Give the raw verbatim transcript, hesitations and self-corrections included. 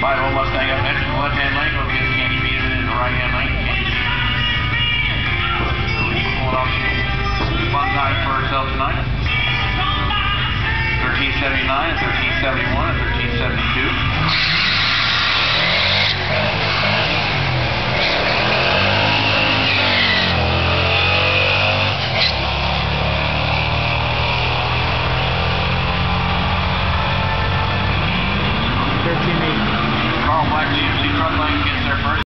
five oh Mustang up next to the left-hand lane. Go get Candy Beaton in the right-hand lane. Pulling off fun time for herself tonight. thirteen seventy-nine, thirteen seventy-one, and thirteen seventy-two.